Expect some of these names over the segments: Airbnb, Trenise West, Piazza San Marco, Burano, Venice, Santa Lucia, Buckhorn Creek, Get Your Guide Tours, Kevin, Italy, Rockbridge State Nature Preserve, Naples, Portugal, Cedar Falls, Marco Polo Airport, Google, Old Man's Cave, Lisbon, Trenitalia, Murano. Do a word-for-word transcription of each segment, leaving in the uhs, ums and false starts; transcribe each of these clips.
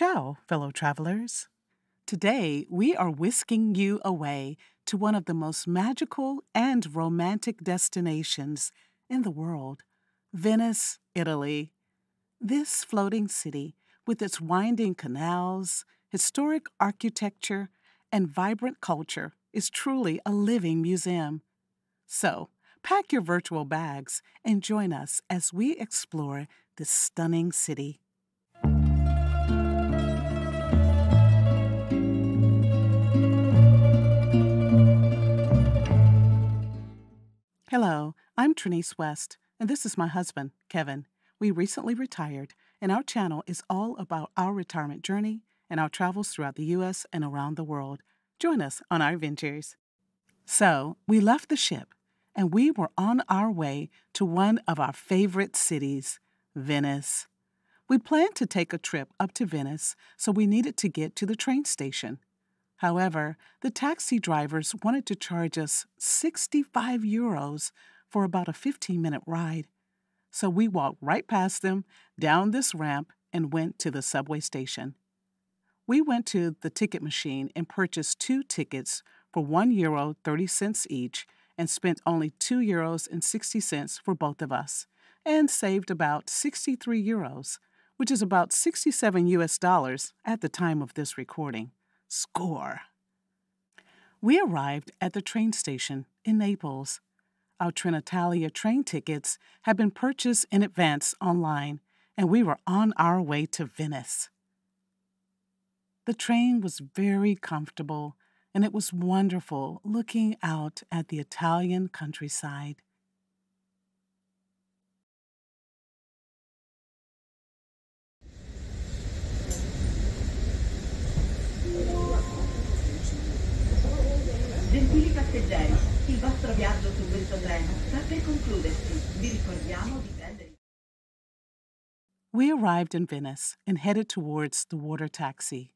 Ciao, fellow travelers. Today, we are whisking you away to one of the most magical and romantic destinations in the world, Venice, Italy. This floating city, with its winding canals, historic architecture, and vibrant culture, is truly a living museum. So, pack your virtual bags and join us as we explore this stunning city. Hello, I'm Trenise West, and this is my husband, Kevin. We recently retired, and our channel is all about our retirement journey and our travels throughout the U S and around the world. Join us on our adventures. So, we left the ship, and we were on our way to one of our favorite cities, Venice. We planned to take a trip up to Venice, so we needed to get to the train station. However, the taxi drivers wanted to charge us sixty-five euros for about a fifteen-minute ride. So we walked right past them, down this ramp, and went to the subway station. We went to the ticket machine and purchased two tickets for one euro thirty cents each and spent only two euros sixty for both of us, and saved about sixty-three euros, which is about sixty-seven U S dollars at the time of this recording. Score! We arrived at the train station in Naples. Our Trenitalia train tickets had been purchased in advance online, and we were on our way to Venice. The train was very comfortable, and it was wonderful looking out at the Italian countryside. Gentili passeggeri, il vostro viaggio su questo treno sta per concludersi. Vi ricordiamo di prendere. We arrived in Venice and headed towards the water taxi.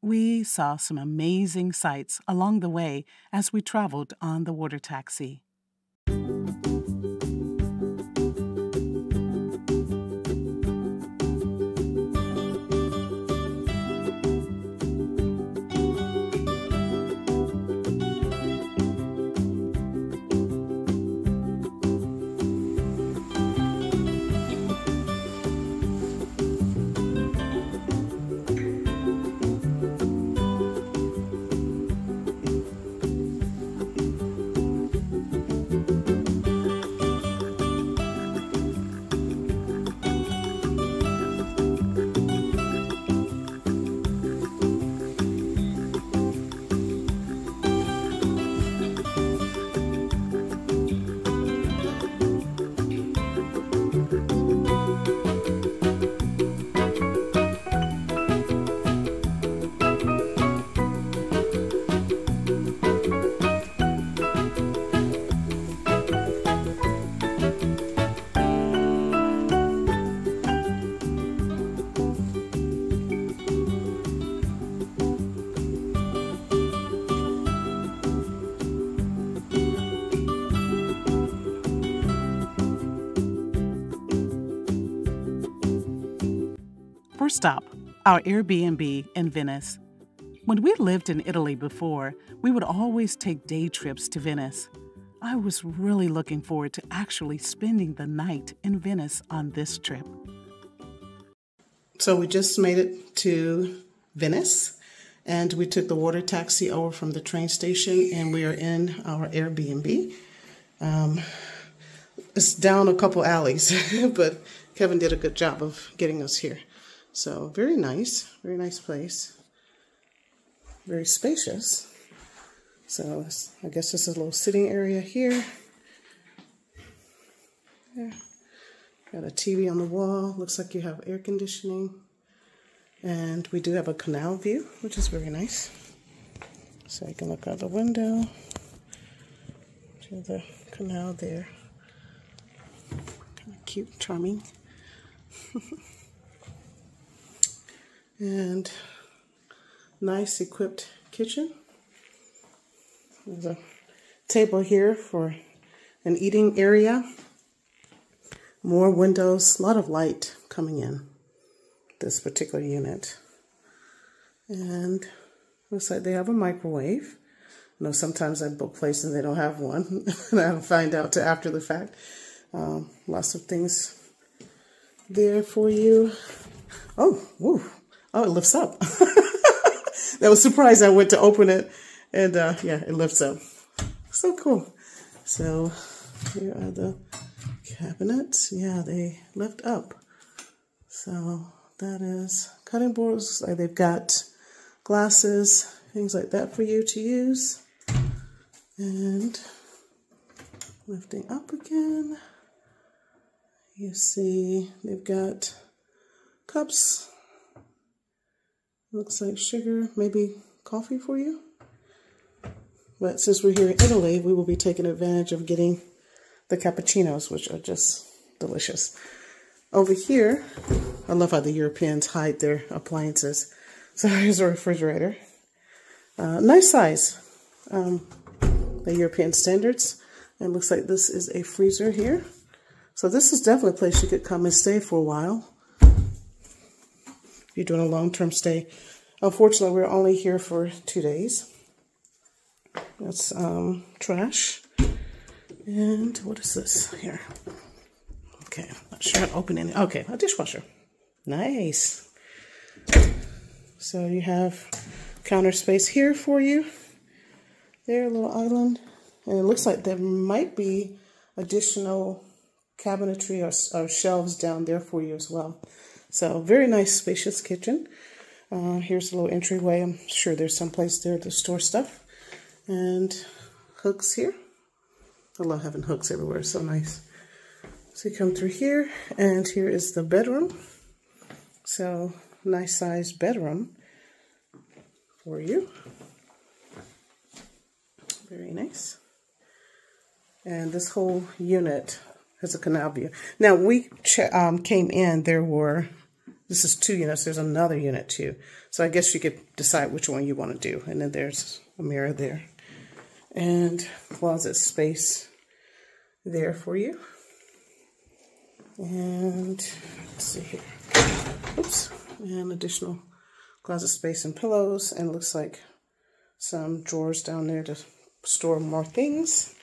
We saw some amazing sights along the way as we traveled on the water taxi. First stop, our Airbnb in Venice. When we lived in Italy before, we would always take day trips to Venice. I was really looking forward to actually spending the night in Venice on this trip. So we just made it to Venice, and we took the water taxi over from the train station, and we are in our Airbnb. Um, it's down a couple alleys, but Kevin did a good job of getting us here. So very nice, very nice place, very spacious. So I guess this is a little sitting area here. Yeah. Got a T V on the wall, looks like you have air conditioning. And we do have a canal view, which is very nice. So you can look out the window to the canal there. Kind of cute, charming. And nice equipped kitchen. There's a table here for an eating area. More windows, a lot of light coming in this particular unit. And looks like they have a microwave. I know sometimes I book places and they don't have one, and I find out to after the fact. Um, lots of things there for you. Oh, woo. Oh, it lifts up. That was surprised I went to open it, and uh, yeah, it lifts up. So cool. So here are the cabinets. Yeah, they lift up. So that is cutting boards. Like they've got glasses, things like that for you to use. And lifting up again. You see they've got cups. Looks like sugar, maybe coffee for you. But since we're here in Italy, we will be taking advantage of getting the cappuccinos, which are just delicious. Over here, I love how the Europeans hide their appliances. So here's a refrigerator. Uh, nice size, um, the European standards. And it looks like this is a freezer here. So this is definitely a place you could come and stay for a while. If you're doing a long-term stay. Unfortunately, we're only here for two days. That's um, trash. And what is this here? Okay, I'm not sure how to open any. Okay, a dishwasher. Nice. So you have counter space here for you. There, a little island. And it looks like there might be additional cabinetry or, or shelves down there for you as well. So very nice, spacious kitchen. Uh, here's a little entryway. I'm sure there's some place there to store stuff. And hooks here. I love having hooks everywhere. It's so nice. So you come through here, and here is the bedroom. So nice sized bedroom for you. Very nice. And this whole unit has a canal view. Now we um, came in. There were. This is two units. There's another unit too. So I guess you could decide which one you want to do. And then there's a mirror there. And closet space there for you. And let's see here. Oops. And additional closet space and pillows. And it looks like some drawers down there to store more things.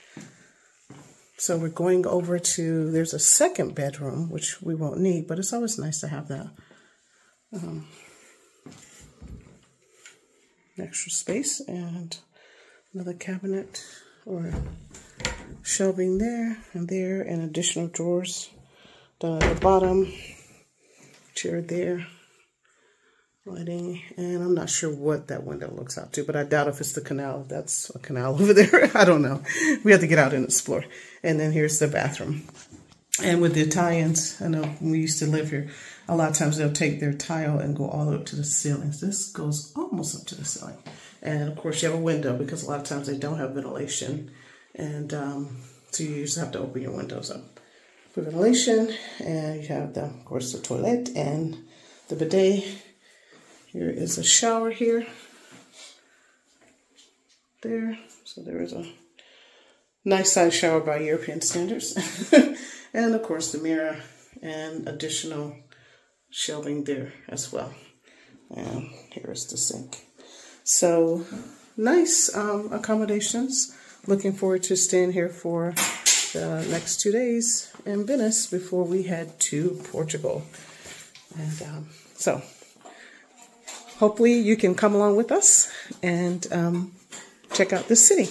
So we're going over to, there's a second bedroom, which we won't need, but it's always nice to have that um, extra space. And another cabinet or shelving there and there, and additional drawers down at the bottom, chair there, lighting. And I'm not sure what that window looks out to, but I doubt if it's the canal. That's a canal over there. I don't know. We have to get out and explore. And then here's the bathroom. And with the Italians, I know when we used to live here, a lot of times they'll take their tile and go all the way up to the ceilings. This goes almost up to the ceiling. And of course you have a window because a lot of times they don't have ventilation. And um, so you just have to open your windows up for ventilation. And you have, the, of course, the toilet and the bidet. Here is a shower here. There. So there is a nice size shower by European standards. And of course the mirror and additional shelving there as well. And here is the sink. So nice um, accommodations. Looking forward to staying here for the next two days in Venice before we head to Portugal. And um, so... hopefully you can come along with us and um, check out this city.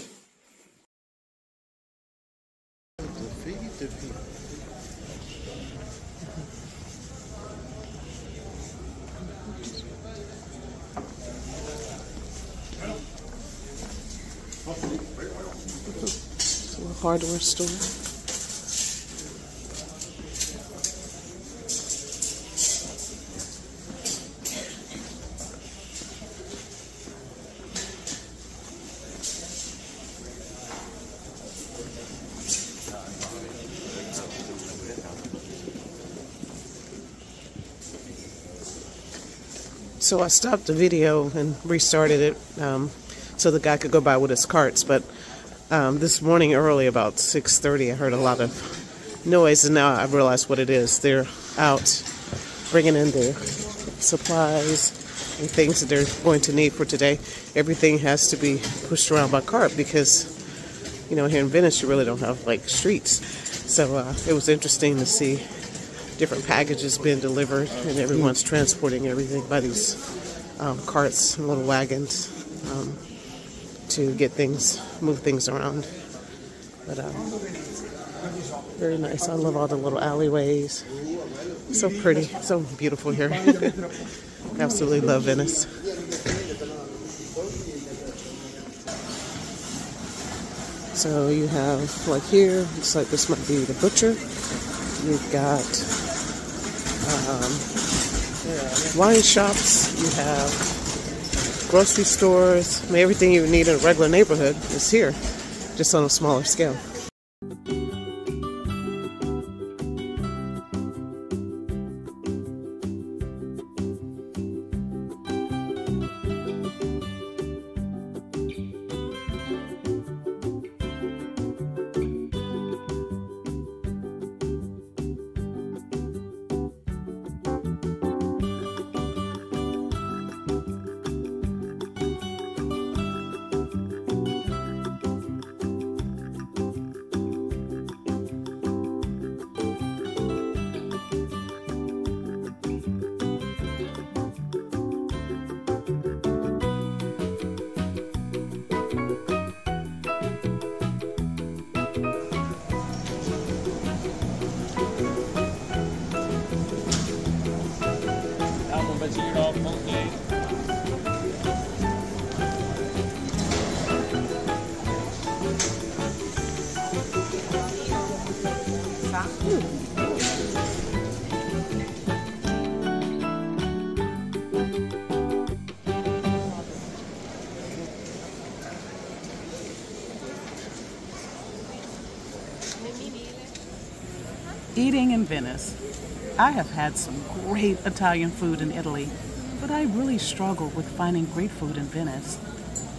It's a little hardware store. So I stopped the video and restarted it um, so the guy could go by with his carts, but Um, this morning early, about six thirty, I heard a lot of noise, and now I've realized what it is. They're out bringing in their supplies and things that they're going to need for today. Everything has to be pushed around by cart because, you know, here in Venice, you really don't have, like, streets. So uh, it was interesting to see different packages being delivered, and everyone's transporting everything by these um, carts and little wagons. Um, to get things, move things around. But um, very nice. I love all the little alleyways. So pretty, so beautiful here. Absolutely love Venice. So you have, like here, looks like this might be the butcher. You've got um, wine shops. You have grocery stores. I mean, everything you would need in a regular neighborhood is here, just on a smaller scale. Eating in Venice. I have had some great Italian food in Italy, but I really struggle with finding great food in Venice.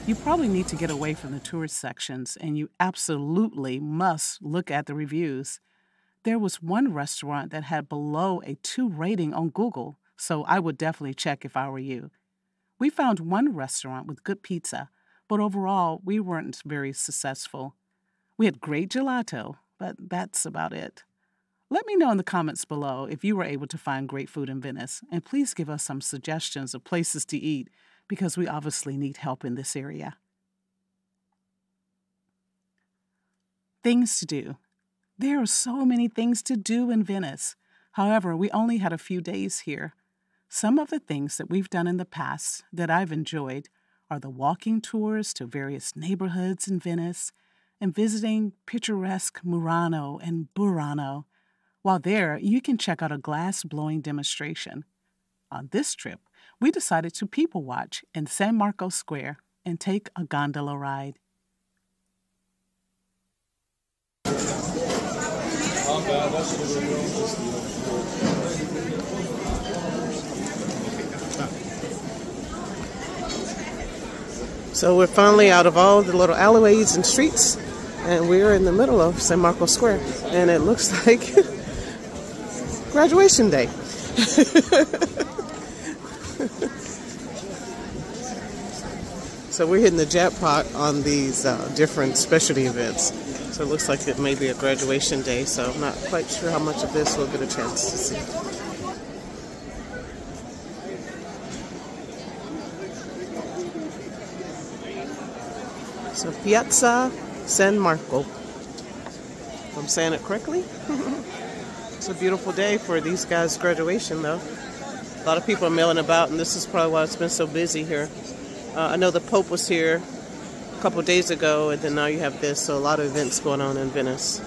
You probably need to get away from the tourist sections, and you absolutely must look at the reviews. There was one restaurant that had below a two rating on Google, so I would definitely check if I were you. We found one restaurant with good pizza, but overall, we weren't very successful. We had great gelato, but that's about it. Let me know in the comments below if you were able to find great food in Venice, and please give us some suggestions of places to eat, because we obviously need help in this area. Things to do. There are so many things to do in Venice. However, we only had a few days here. Some of the things that we've done in the past that I've enjoyed are the walking tours to various neighborhoods in Venice and visiting picturesque Murano and Burano. While there, you can check out a glass-blowing demonstration. On this trip, we decided to people watch in San Marco Square and take a gondola ride. So we're finally out of all the little alleyways and streets, and we're in the middle of San Marco Square, and it looks like graduation day. So we're hitting the jackpot on these uh, different specialty events. So it looks like it may be a graduation day, so I'm not quite sure how much of this we'll get a chance to see. So Piazza San Marco, if I'm saying it correctly. It's a beautiful day for these guys' graduation, though. A lot of people are milling about, and this is probably why it's been so busy here. Uh, I know the Pope was here a couple days ago, and then now you have this, so a lot of events going on in Venice.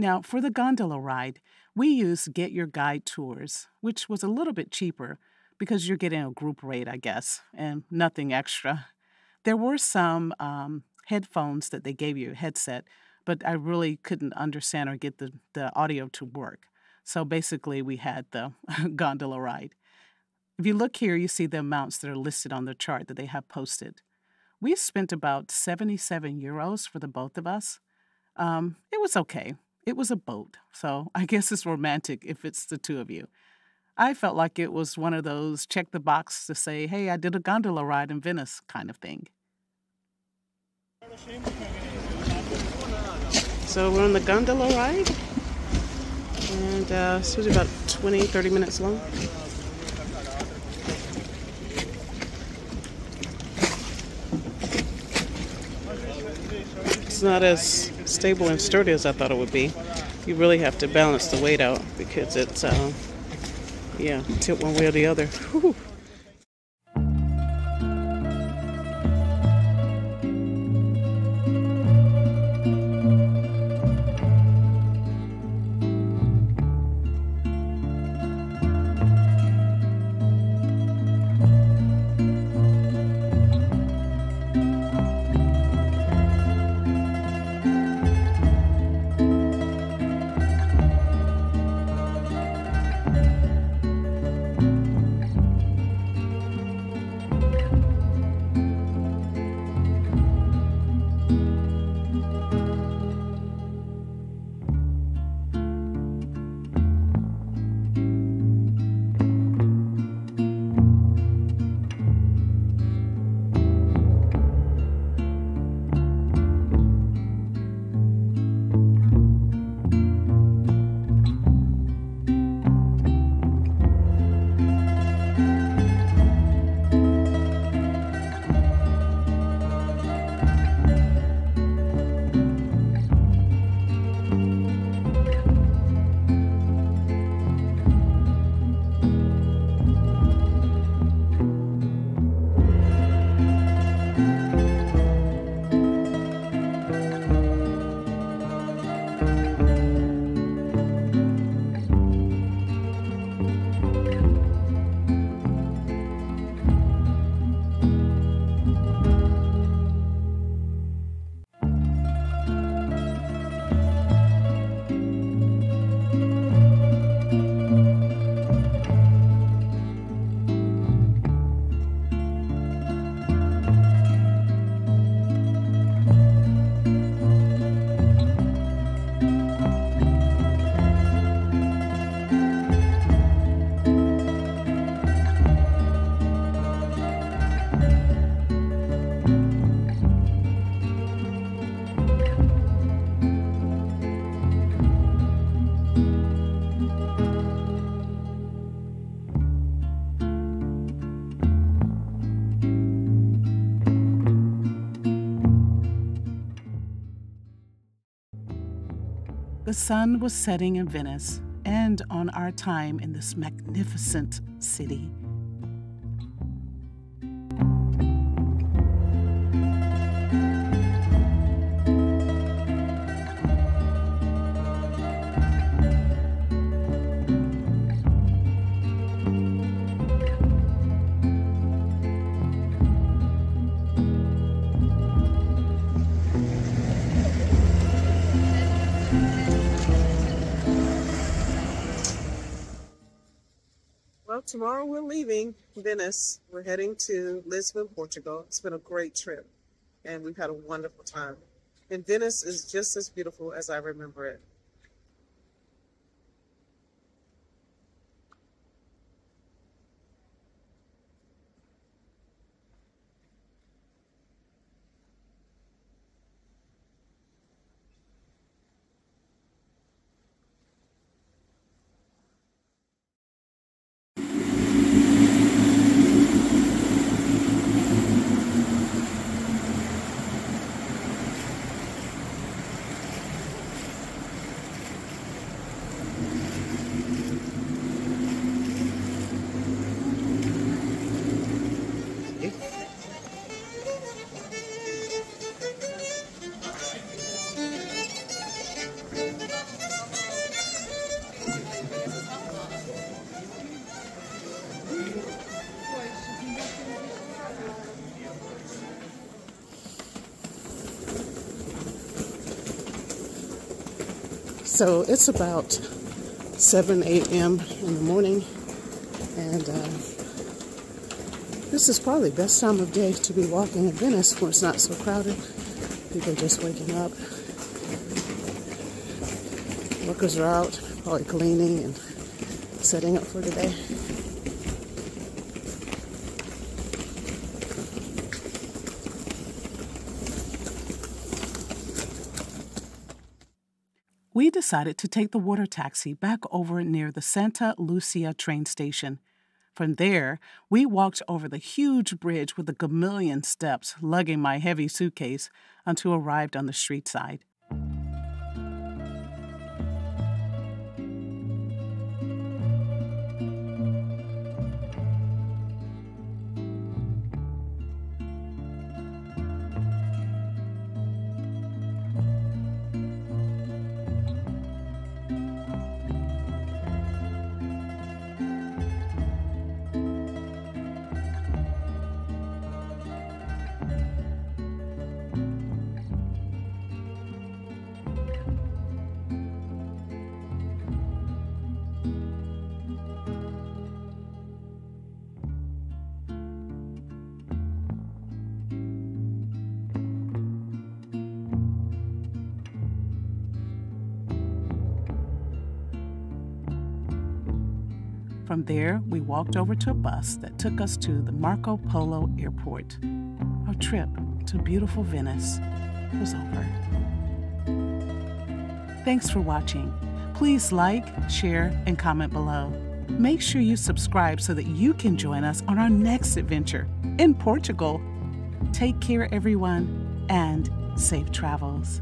Now, for the gondola ride, we used Get Your Guide Tours, which was a little bit cheaper because you're getting a group rate, I guess, and nothing extra. There were some um, headphones that they gave you, a headset, but I really couldn't understand or get the, the audio to work. So basically, we had the gondola ride. If you look here, you see the amounts that are listed on the chart that they have posted. We spent about seventy-seven euros for the both of us. Um, it was okay. It was a boat, so I guess it's romantic if it's the two of you. I felt like it was one of those check the box to say, hey, I did a gondola ride in Venice kind of thing. So we're on the gondola ride, and uh, this was about twenty, thirty minutes long. It's not as stable and sturdy as I thought it would be. You really have to balance the weight out because it's, uh, yeah, tilt one way or the other. Whew. The sun was setting in Venice and on our time in this magnificent city. Tomorrow we're leaving Venice. We're heading to Lisbon, Portugal. It's been a great trip, and we've had a wonderful time. And Venice is just as beautiful as I remember it. So it's about seven, eight a m in the morning, and uh, this is probably the best time of day to be walking in Venice where it's not so crowded. People are just waking up. Workers are out, probably cleaning and setting up for the day. We decided to take the water taxi back over near the Santa Lucia train station. From there, we walked over the huge bridge with the chameleon steps, lugging my heavy suitcase, until arrived on the street side. From there, we walked over to a bus that took us to the Marco Polo Airport. Our trip to beautiful Venice was over. Thanks for watching. Please like, share, and comment below. Make sure you subscribe so that you can join us on our next adventure in Portugal. Take care, everyone, and safe travels.